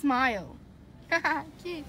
smile. Cute.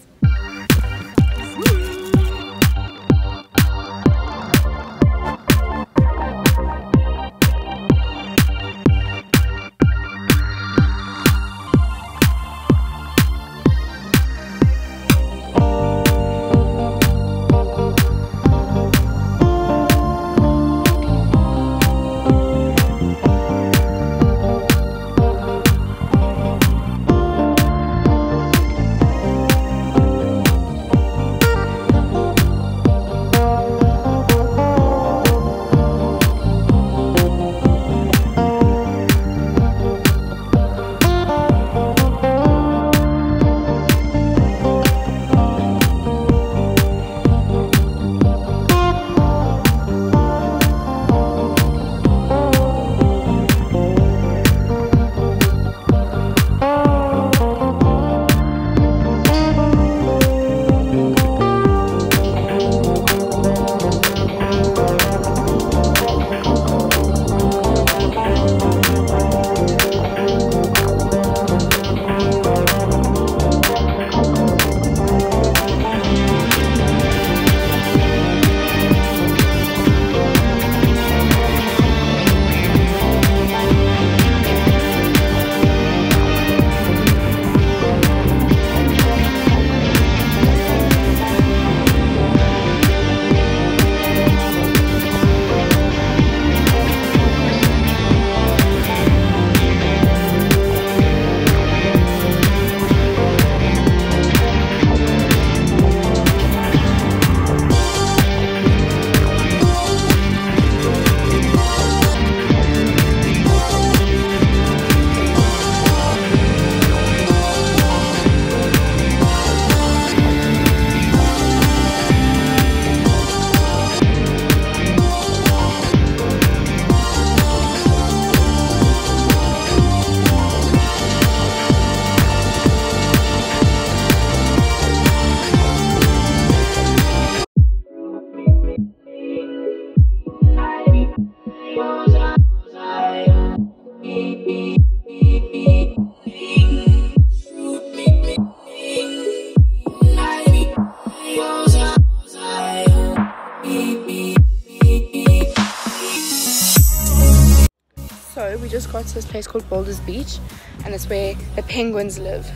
We just got to this place called Boulders Beach, and it's where the penguins live,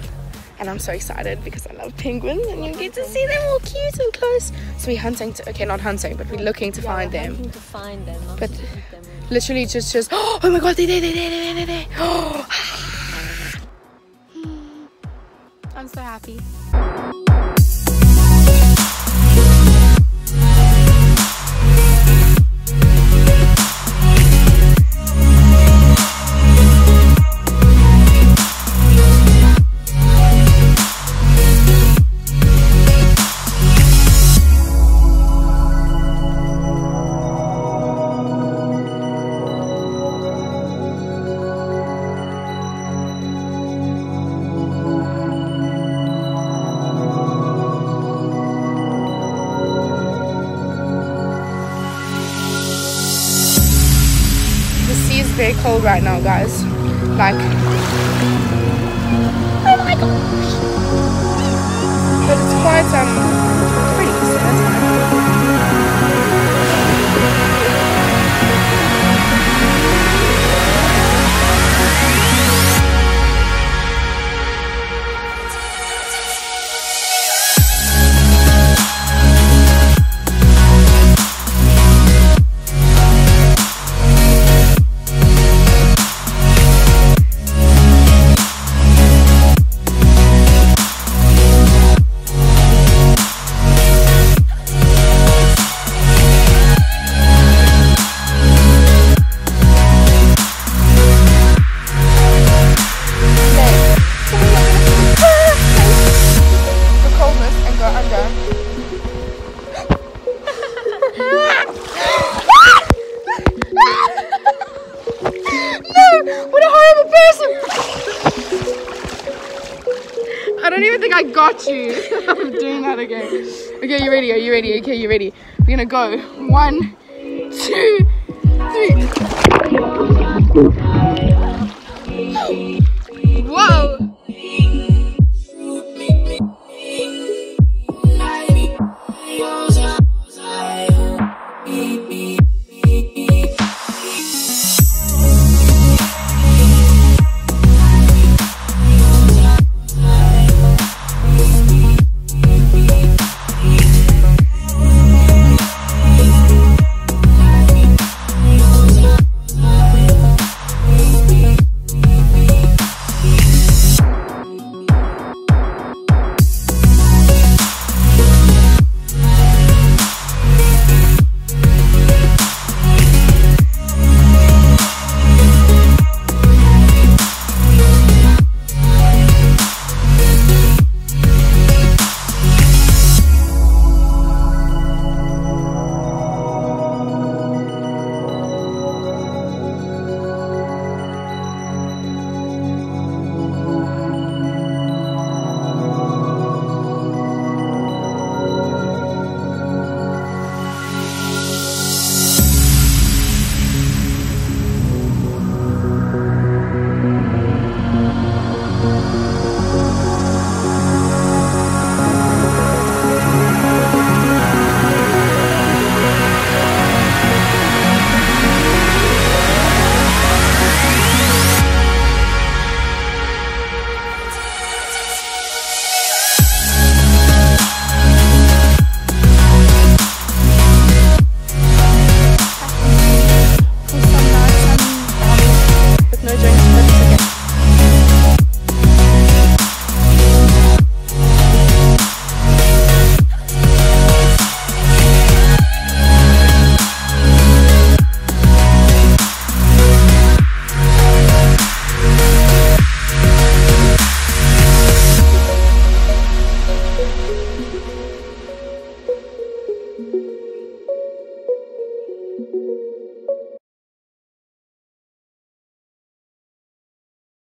and I'm so excited because I love penguins and you get to see them all cute and close. So we're hunting to, okay, not hunting, but we're looking to find them. Hunting to find them, not but to eat them. Literally just oh my god, they're there. Oh. I'm so happy. Very cold right now, guys. Like, oh my gosh! But it's quite pretty, so that's I don't even think I got you. I'm doing that again. Okay, you ready? Are you ready? Okay, you ready? We're gonna go. 1, 2, 3.